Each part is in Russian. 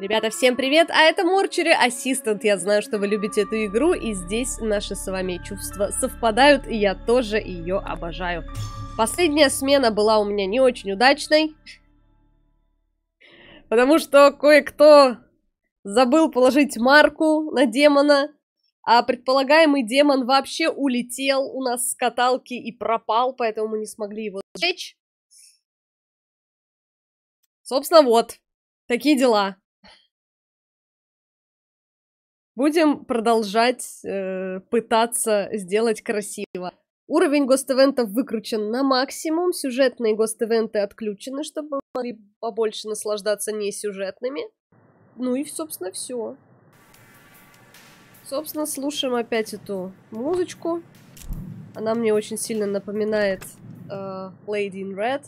Ребята, всем привет, а это Морчери Ассистент. Я знаю, что вы любите эту игру, и здесь наши с вами чувства совпадают, и я тоже ее обожаю. Последняя смена была у меня не очень удачной, потому что кое-кто забыл положить марку на демона, а предполагаемый демон вообще улетел у нас с каталки и пропал, поэтому мы не смогли его сжечь. Собственно, вот, такие дела. Будем продолжать пытаться сделать красиво. Уровень гост-эвентов выкручен на максимум. Сюжетные гост-эвенты отключены, чтобы мы могли побольше наслаждаться несюжетными. Ну и, собственно, все. Собственно, слушаем опять эту музычку. Она мне очень сильно напоминает Lady in Red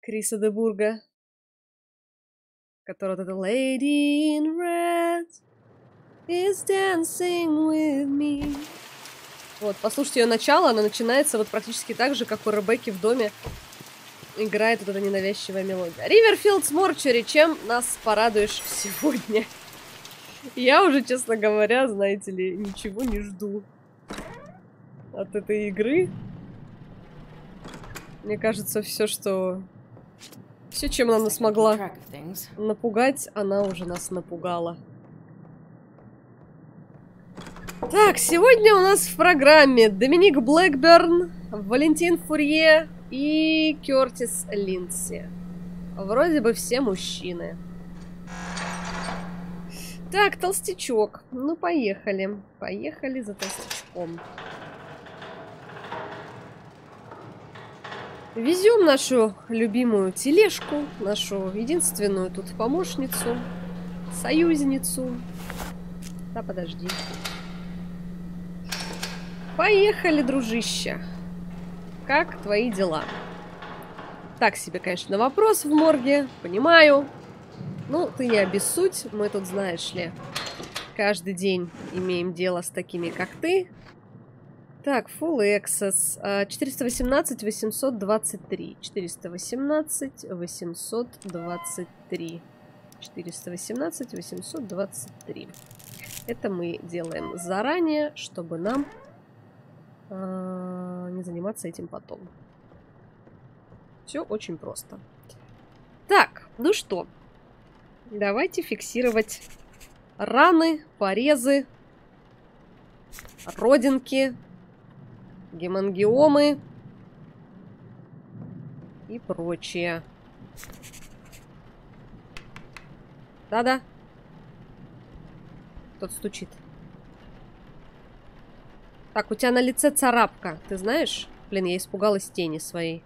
Криса де Бурга. Которая вот эта Lady in Red is dancing with me. Вот, послушайте ее начало, она начинается вот практически так же, как у Ребекки в доме. Играет вот эта ненавязчивая мелодия. Riverfield's Mortuary, чем нас порадуешь сегодня? Я уже, честно говоря, знаете ли, ничего не жду от этой игры. Мне кажется, все, чем она смогла напугать, она уже нас напугала. Так, сегодня у нас в программе Доминик Блэкберн, Валентин Фурье и Кёртис Линдси. Вроде бы все мужчины. Так, толстячок. Ну, поехали. Поехали за толстячком. Везем нашу любимую тележку, нашу единственную тут помощницу, союзницу. Да, подожди. Поехали, дружище. Как твои дела? Так себе, конечно, вопрос в морге. Понимаю. Ну, ты не обессудь. Мы тут, знаешь ли, каждый день имеем дело с такими, как ты. Так, Full Exos. 418-823. 418-823. 418-823. Это мы делаем заранее, чтобы нам... не заниматься этим потом. Все очень просто. Так, ну что, давайте фиксировать раны, порезы, родинки, гемангиомы и прочее. Да-да. Кто-то стучит. Так, у тебя на лице царапка, ты знаешь? Блин, я испугалась тени своей.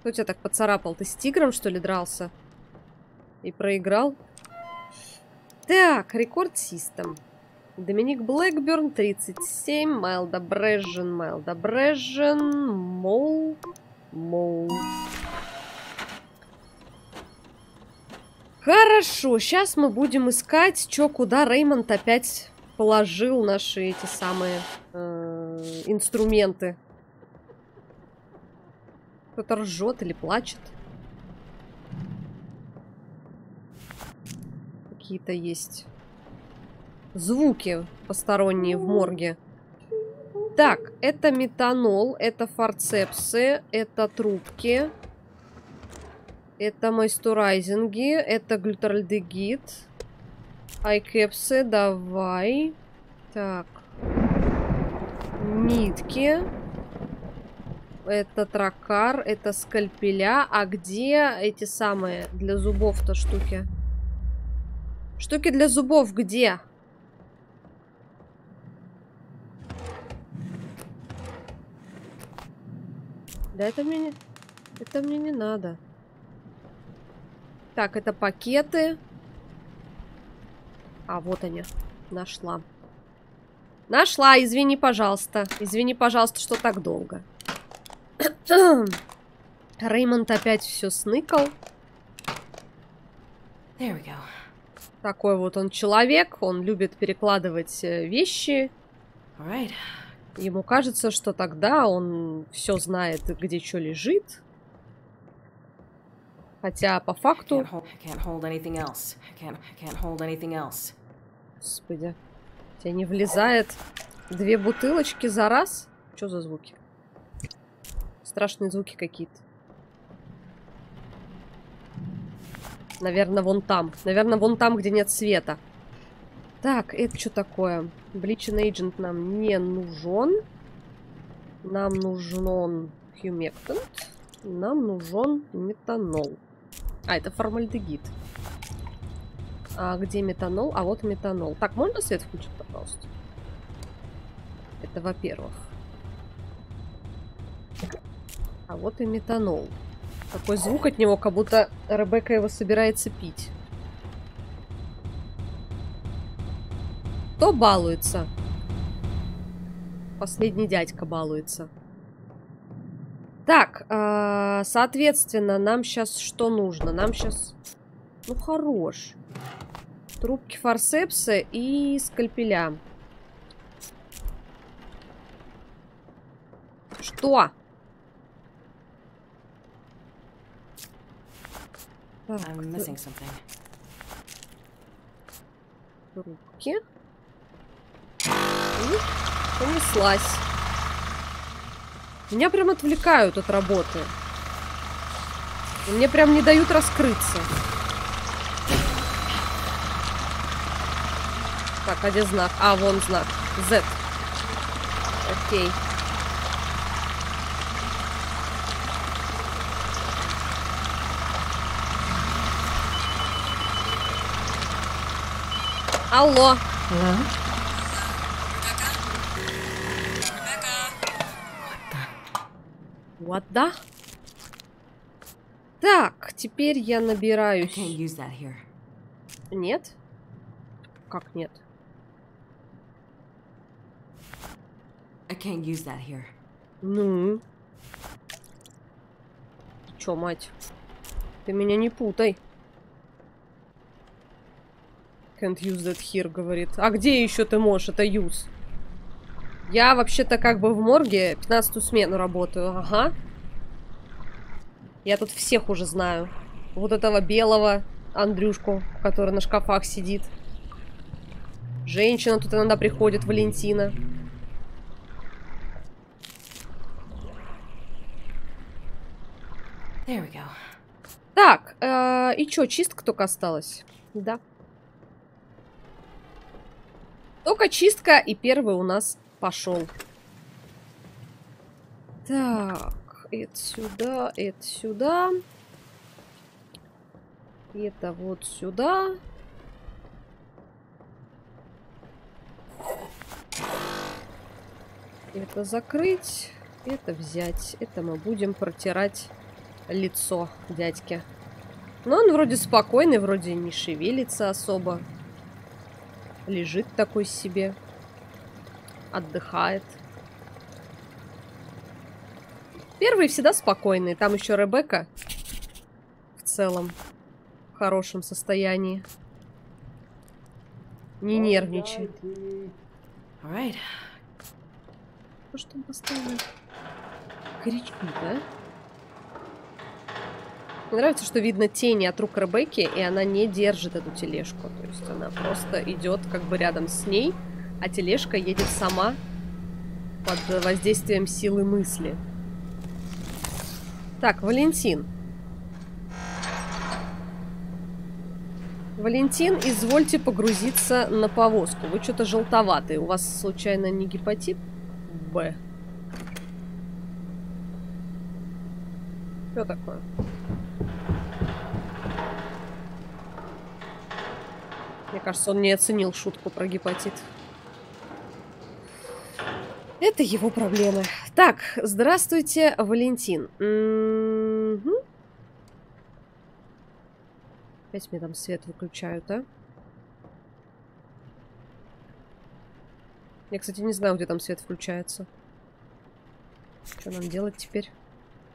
Кто тебя так поцарапал? Ты с тигром, что ли, дрался? И проиграл? Так, рекорд систем. Доминик Блэкберн, 37. Майлда Брежен, Майлда Брежен. Мол. Хорошо, сейчас мы будем искать, чё, куда Реймонд опять... положил наши эти самые инструменты. Кто-то ржет или плачет. Какие-то есть звуки посторонние в морге. Так, это метанол, это форцепсы, это трубки, это мойстурайзинги, это глютаральдегид. Айкепсы, давай. Так. Нитки. Это тракар, это скальпеля. А где эти самые для зубов-то штуки? Штуки для зубов где? Да это мне не надо. Так, это пакеты. А, вот они. Нашла. Нашла, извини, пожалуйста. Извини, пожалуйста, что так долго. Реймонд опять все сныкал. Такой вот он человек. Он любит перекладывать вещи. Ему кажется, что тогда он все знает, где что лежит. Хотя по факту... Господи, тебе не влезает две бутылочки за раз? Что за звуки? Страшные звуки какие-то. Наверное, вон там. Наверное, вон там, где нет света. Так, это что такое? Бличин Эйджент нам не нужен. Нам нужен хьюмектант. Нам нужен метанол. А, это формальдегид. А где метанол? А вот метанол. Так, можно свет включить, пожалуйста? Это во-первых. А вот и метанол. Такой звук от него, как будто Ребекка его собирается пить. Кто балуется? Последний дядька балуется. Так, соответственно, нам сейчас что нужно? Нам сейчас... Ну, хорош. Трубки форсепса и скальпеля. Что? Трубки. Понеслась. Меня прям отвлекают от работы. И мне прям не дают раскрыться. Так, а где знак? А, вон знак. Z. Окей. Алло. Вот да. Так, теперь я набираюсь. Нет? Как нет? Ну. Чё, мать? Ты меня не путай. Can't use that here, говорит. А где еще ты можешь? Это use. Я вообще-то как бы в морге 15-ю смену работаю. Ага. Я тут всех уже знаю. Вот этого белого Андрюшку, который на шкафах сидит. Женщина тут иногда приходит, Валентина. There we go. Так, и чё, чистка только осталась? Да. Только чистка, и первый у нас пошел. Так, это сюда, это сюда. Это вот сюда. Это закрыть, это взять. Это мы будем протирать лицо дядьке. Но он вроде спокойный, вроде не шевелится особо. Лежит такой себе. Отдыхает. Первые всегда спокойные. Там еще Ребекка. В целом. В хорошем состоянии. Не нервничает. Right. Ну что он поставил? Кричит, да? Мне нравится, что видно тени от рук Ребекки, и она не держит эту тележку. То есть она просто идет как бы рядом с ней, а тележка едет сама под воздействием силы мысли. Так, Валентин. Валентин, извольте погрузиться на повозку. Вы что-то желтоватый. У вас случайно не гепатит Б? Что такое? Мне кажется, он не оценил шутку про гепатит. Это его проблемы. Так, здравствуйте, Валентин. 5 мне там свет выключают, а? Я, кстати, не знаю, где там свет включается. Что нам делать теперь?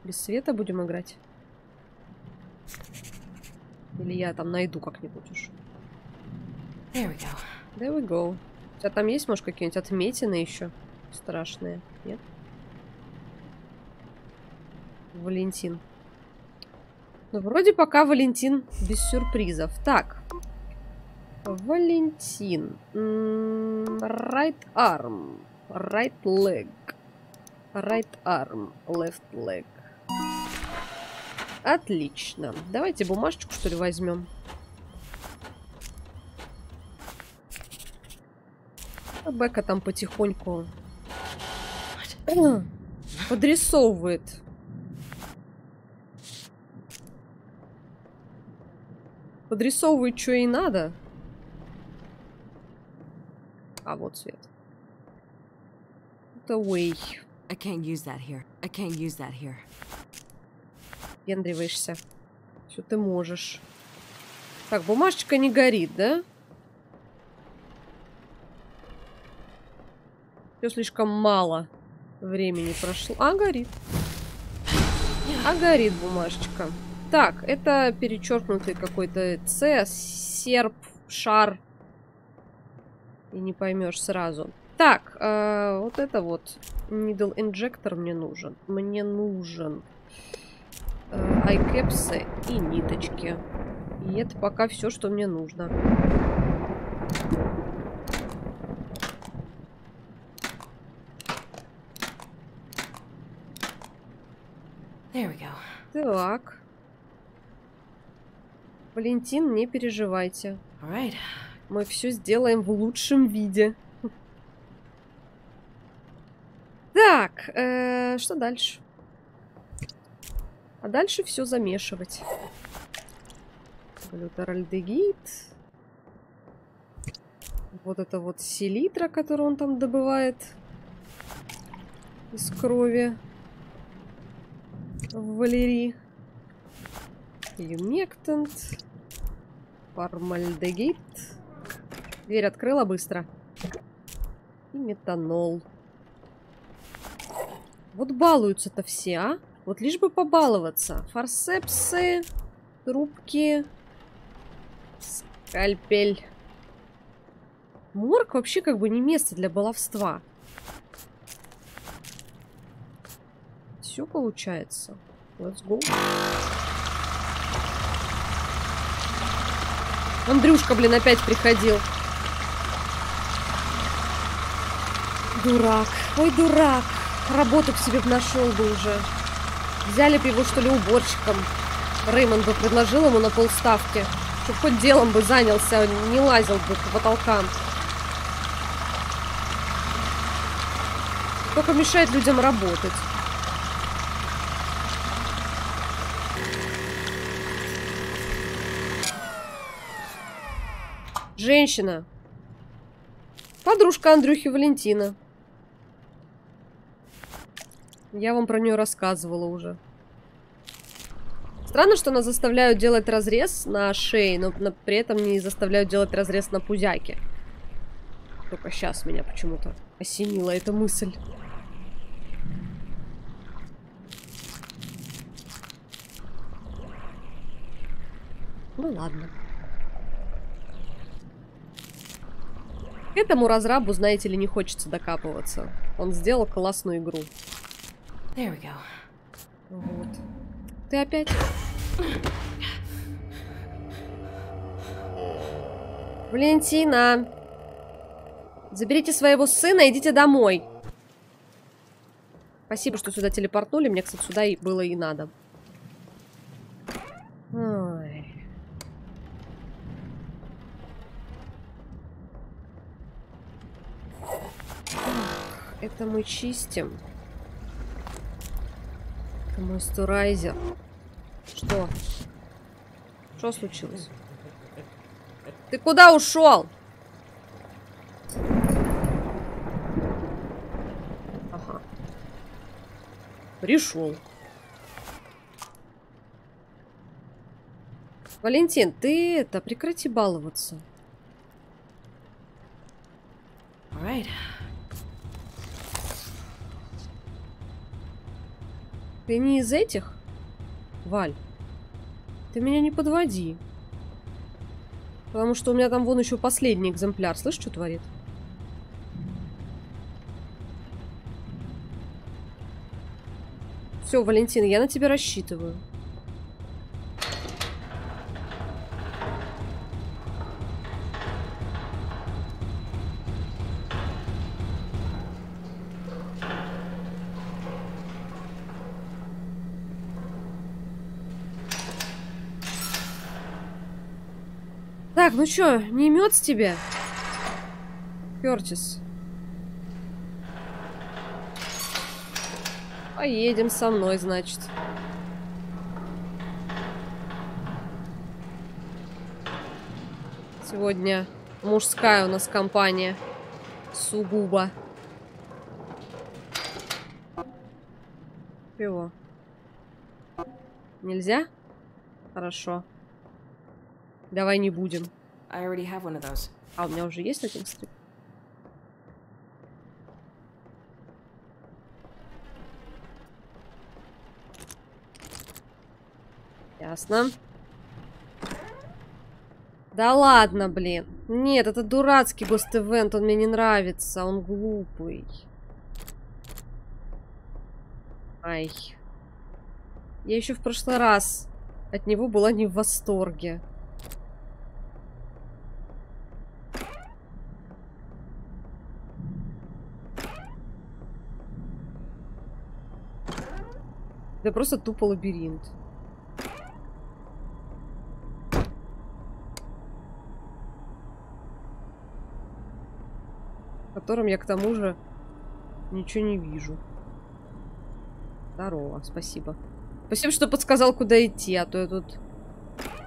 Без света будем играть? Или я там найду как-нибудь уж? There we go. There we go. У тебя там есть, может, какие-нибудь отметины еще страшные? Нет? Валентин. Но вроде пока Валентин без сюрпризов. Так. Валентин. Right arm. Right leg. Right arm. Left leg. Отлично. Давайте бумажечку, что ли, возьмем. А Бека там потихоньку подрисовывает. Подрисовывает, что ей надо. А вот цвет. Это way. Пендриваешься. Все ты можешь. Так, бумажечка не горит, да? Все слишком мало времени прошло. А, горит. А, горит бумажечка. Так, это перечеркнутый какой-то С, серп, шар. И не поймешь сразу. Так, вот это вот. Needle injector мне нужен. Мне нужен айкепсы и ниточки. И это пока все, что мне нужно. There we go. Так. Валентин, не переживайте. Right. Мы все сделаем в лучшем виде. Так, что дальше? А дальше все замешивать. Глютеральдегид. Вот это вот селитра, которую он там добывает из крови в Валерии. Юмектант. Формальдегид. Дверь открыла быстро. И метанол. Вот балуются-то все, а? Вот лишь бы побаловаться. Форсепсы, трубки, скальпель. Морг вообще как бы не место для баловства. Все получается. Let's go. Андрюшка, блин, опять приходил. Дурак. Ой, дурак. Работу к себе нашел бы уже. Взяли бы его, что ли, уборщиком. Реймонд бы предложил ему на полставки. Чтоб хоть делом бы занялся, не лазил бы по потолкам. Только мешает людям работать. Женщина. Подружка Андрюхи Валентина. Я вам про нее рассказывала уже. Странно, что нас заставляют делать разрез на шее, но при этом не заставляют делать разрез на пузяке. Только сейчас меня почему-то осенила эта мысль. Ну ладно. К этому разрабу, знаете ли, не хочется докапываться. Он сделал классную игру. There we go. Вот. Ты опять? Валентина! Заберите своего сына, идите домой. Спасибо, что сюда телепортнули. Мне, кстати, сюда и было и надо. Ой. Это мы чистим. Мойстурайзер. Что? Что случилось? Ты куда ушел? Ага. Пришел. Валентин, ты это, прекрати баловаться. Right. Ты не из этих? Валь, ты меня не подводи. Потому что у меня там вон еще последний экземпляр. Слышь, что творит? Все, Валентин, я на тебя рассчитываю. Так, ну чё, не мёд с тебя? Кёртис. Поедем со мной, значит. Сегодня мужская у нас компания. Сугубо. Чего? Нельзя? Хорошо. Давай не будем. А у меня уже есть один стрип? Ясно. Да ладно, блин. Нет, это дурацкий гост-эвент, он мне не нравится, он глупый. Ай. Я еще в прошлый раз от него была не в восторге. Да просто тупо лабиринт. В котором я к тому же ничего не вижу. Здорово, спасибо. Спасибо, что подсказал, куда идти, а то я тут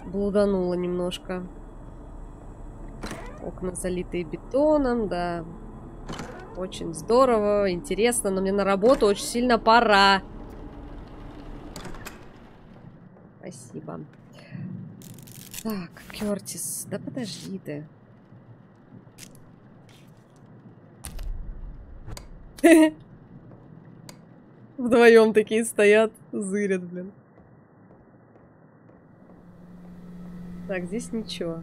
блуданула немножко. Окна залитые бетоном, да. Очень здорово, интересно, но мне на работу очень сильно пора. Спасибо. Так, Кёртис, да подожди ты. Вдвоем такие стоят, зырят, блин. Так, здесь ничего.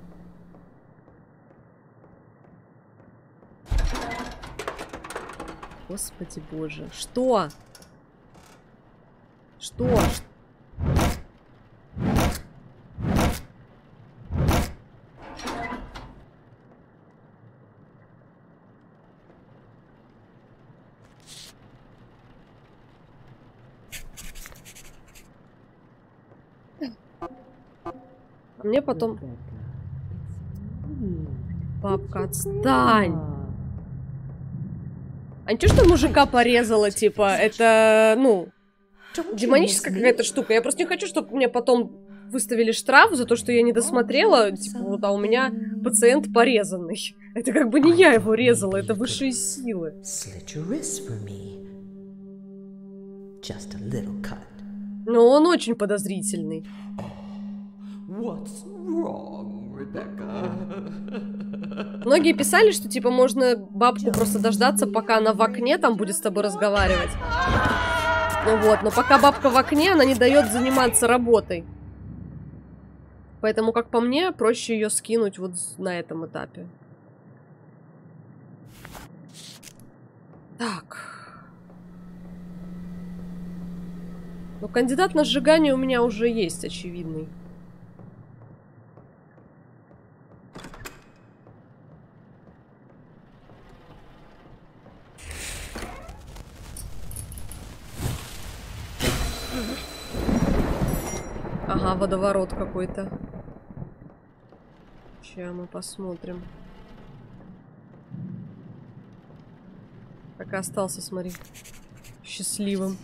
Господи боже, что? Что? Мне потом... Бабка, отстань! А ничего, что мужика порезала, типа, это, ну, демоническая какая-то штука. Я просто не хочу, чтобы мне потом выставили штраф за то, что я не досмотрела, типа, вот, а у меня пациент порезанный. Это как бы не я его резала, это высшие силы. Но он очень подозрительный. What's wrong, Rebecca? Многие писали, что типа можно бабку просто дождаться, пока она в окне там будет с тобой разговаривать. Ну вот, но пока бабка в окне, она не дает заниматься работой. Поэтому, как по мне, проще ее скинуть вот на этом этапе. Так. Но кандидат на сжигание у меня уже есть, очевидный. Ага, водоворот какой-то. Сейчас мы посмотрим. Так и остался, смотри. Счастливым.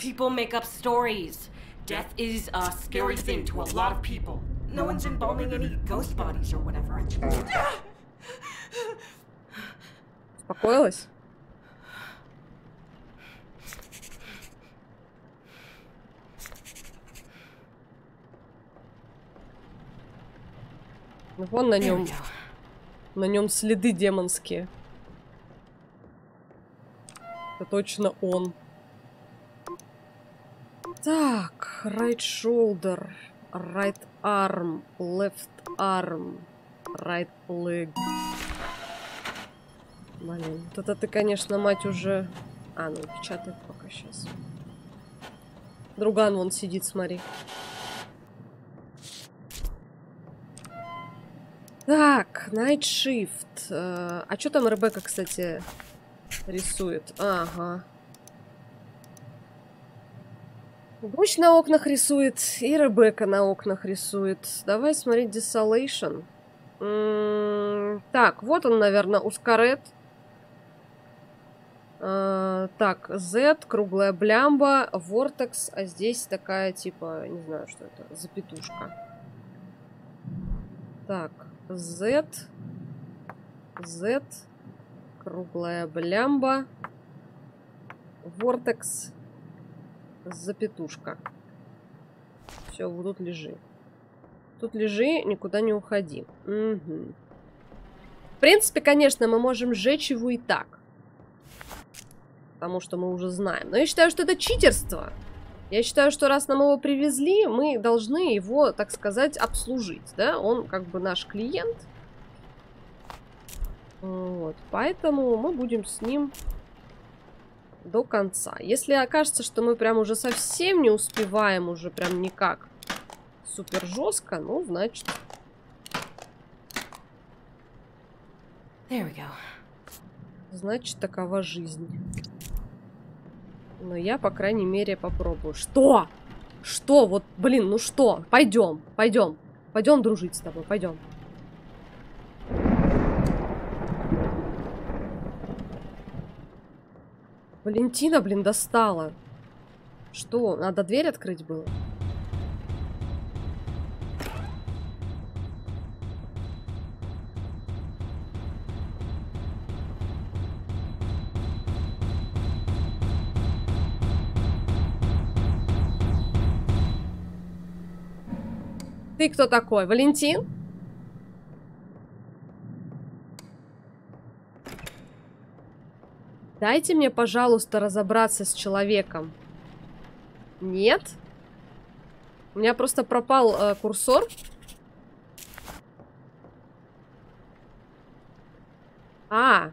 People make up stories. Death is a scary thing to a lot of people. No one's embalming any ghost bodies or whatever. Успокоилась? Вон на нем следы демонские. Это точно он. Так, right shoulder, right arm, left arm, right leg. Блин, вот это ты, конечно, мать уже... А, ну печатает пока сейчас. Друган вон сидит, смотри. Так, Night Shift. А что там Ребекка, кстати, рисует? Ага. Гуч на окнах рисует, и Ребекка на окнах рисует. Давай смотреть Desolation. Так, вот он, наверное, Ускарет. Так, Z, круглая блямба, Vortex, а здесь такая, типа, не знаю, что это, запятушка. Так, Z, Z, круглая блямба, Vortex, запятушка. Все, вот тут лежи. Тут лежи, никуда не уходи. Угу. В принципе, конечно, мы можем сжечь его и так. Потому что мы уже знаем. Но я считаю, что это читерство. Я считаю, что раз нам его привезли, мы должны его, так сказать, обслужить. Да? Он как бы наш клиент. Вот. Поэтому мы будем с ним до конца. Если окажется, что мы прям уже совсем не успеваем, уже прям никак супер жестко, ну, значит... There we go. Значит, такова жизнь. Но я, по крайней мере, попробую. Что? Что? Вот, блин, ну что? Пойдем, пойдем. Пойдем дружить с тобой, пойдем. Валентина, блин, достала. Что? Надо дверь открыть было? Ты кто такой? Валентин? Дайте мне, пожалуйста, разобраться с человеком. Нет? У меня просто пропал курсор. А.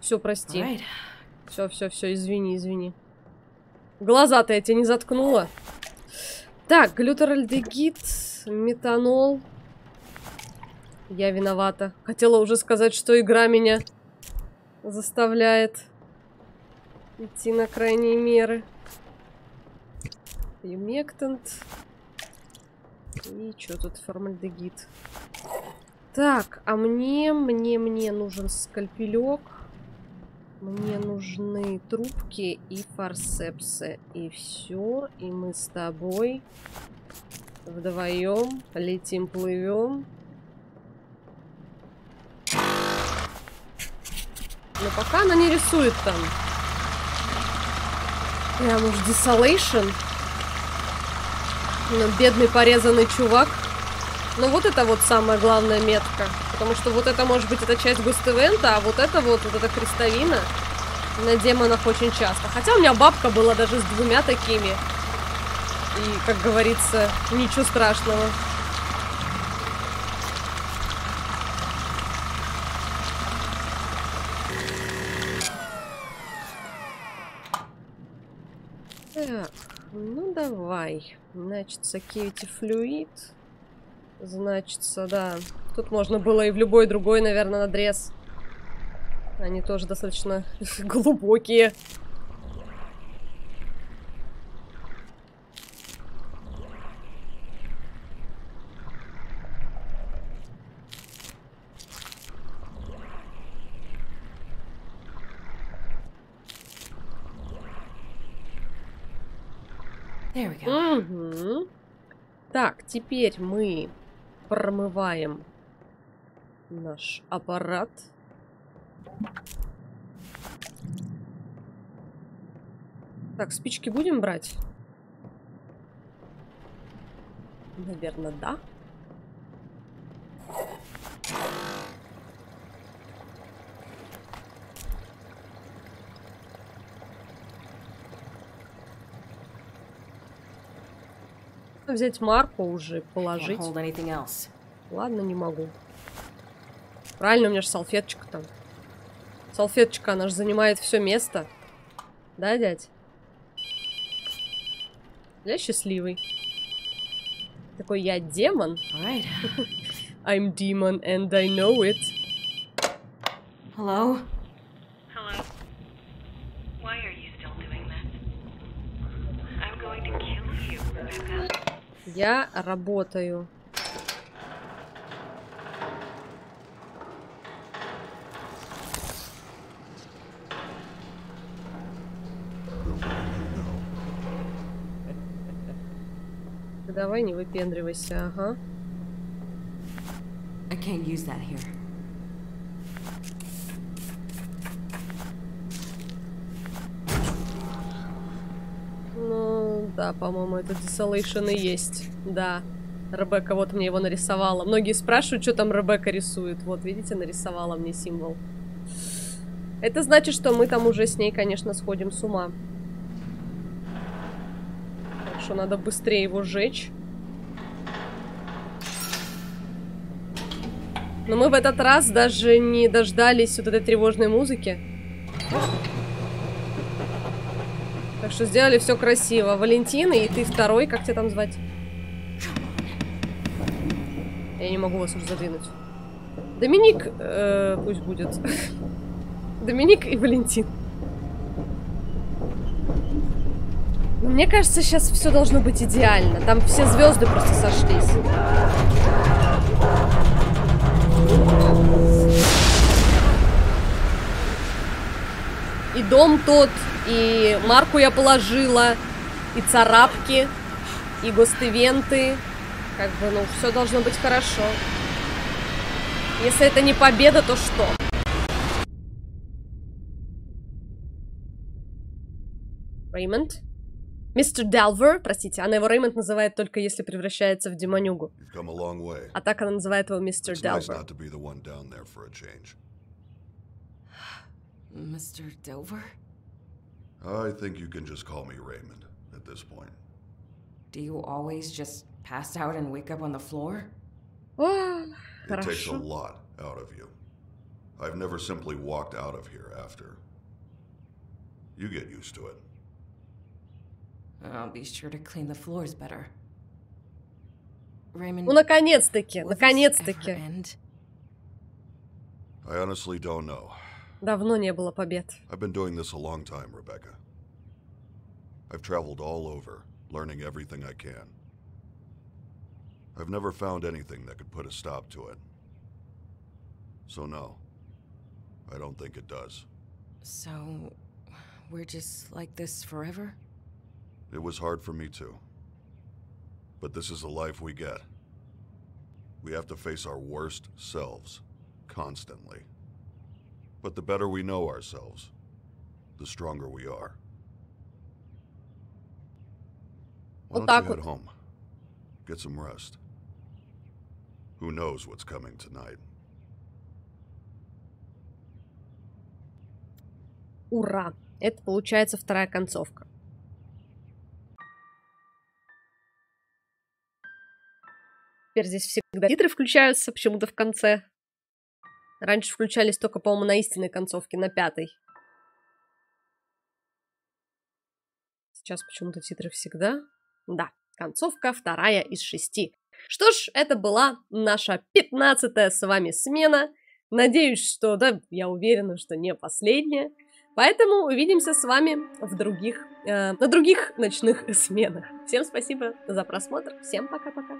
Все, прости. Right. Все, все, все, извини, извини. Глаза-то я тебе не заткнула. Так, глютеральдегид, метанол. Я виновата. Хотела уже сказать, что игра меня заставляет идти на крайние меры. Юмектант. И что тут формальдегид? Так, а мне нужен скальпелек. Мне нужны трубки и форсепсы. И все. И мы с тобой вдвоем летим, плывем. Но пока она не рисует там. Прям уж Desolation. Ну, бедный порезанный чувак. Но вот это вот самая главная метка. Потому что вот это может быть эта часть густ-эвента, а вот это вот эта крестовина на демонах очень часто. Хотя у меня бабка была даже с двумя такими. И, как говорится, ничего страшного. Так, ну давай. Значит, security fluid. Значится, да. Тут можно было и в любой другой, наверное, надрез. Они тоже достаточно глубокие. Угу. Так, теперь мы промываем наш аппарат. Так, спички будем брать? Наверное, да. Взять марку уже, положить. Ладно, не могу. Правильно, у меня же салфеточка там. Салфеточка, она же занимает все место. Да, дядь? Я счастливый. Такой, я демон. Right. I'm demon and I know it. Hello? Hello. Why are you still doing that? I'm Я работаю. Давай не выпендривайся, ага. I can't use that here. Ну, да, по-моему, это Desolation и есть. Да. Ребекка вот мне его нарисовала. Многие спрашивают, что там Ребекка рисует. Вот, видите, нарисовала мне символ. Это значит, что мы там уже с ней, конечно, сходим с ума. Так что надо быстрее его сжечь. Но мы в этот раз даже не дождались вот этой тревожной музыки. Так что сделали все красиво. Валентина, и ты второй, как тебя там звать? Я не могу вас уже задвинуть. Доминик, пусть будет. Доминик и Валентин. Но мне кажется, сейчас все должно быть идеально. Там все звезды просто сошлись. И дом тот, и марку я положила, и царапки, и гостевенты. Как бы, ну, все должно быть хорошо. Если это не победа, то что? Реймонд? Мистер Делвер, простите, она его Реймонд называет только если превращается в демонюгу. А так она называет его мистер Делвер. Мистер Делвер? I think you can just call me Raymond at this point. Do you always just pass out and wake up on the floor? It takes a lot out of you. I've never simply walked out of here after. You get used to it. I'll be sure to clean the floors better. Raymond, well, наконец-таки. I honestly don't know. Давно не было побед. I've been doing this a long time, Rebecca. I've traveled all over, learning everything I can. I've never found anything that could put a stop to it. So no, I don't think it does. So we're just like this forever? It was hard for me too. But this is the life we get. We have to face our worst selves constantly. But the better we know ourselves, the stronger we are. Why don't you head home? Get some rest. Who knows what's coming tonight? Ура! Это получается вторая концовка. Теперь здесь всегда титры включаются почему-то в конце. Раньше включались только, по-моему, на истинной концовке, на пятой. Сейчас почему-то титры всегда. Да, концовка вторая из 6. Что ж, это была наша 15-я с вами смена. Надеюсь, что, да, я уверена, что не последняя. Поэтому увидимся с вами в других, на других ночных сменах. Всем спасибо за просмотр. Всем пока-пока.